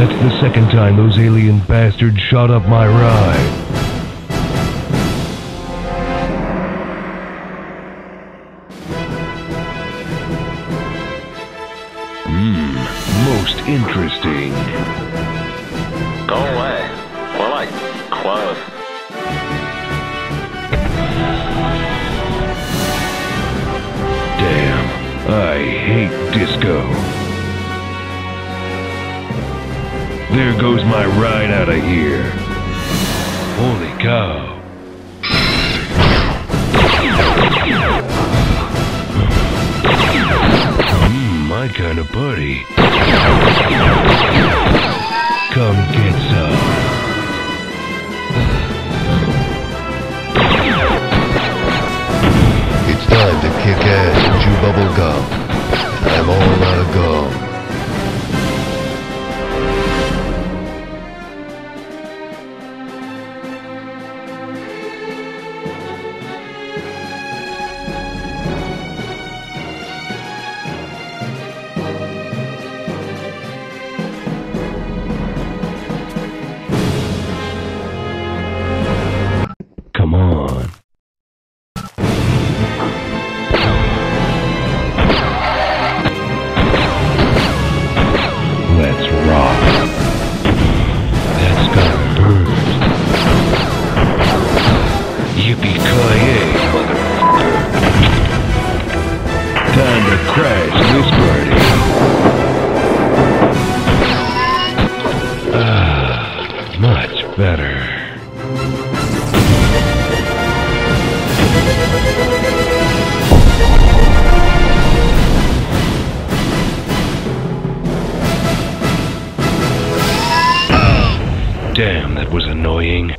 That's the second time those alien bastards shot up my ride. Most interesting. Go away. We're like close. Damn, I hate disco. There goes my ride out of here. Holy cow. My kind of party. Come get some. It's time to kick ass and chew bubble gum. I'm all out of gum. Damn, that was annoying.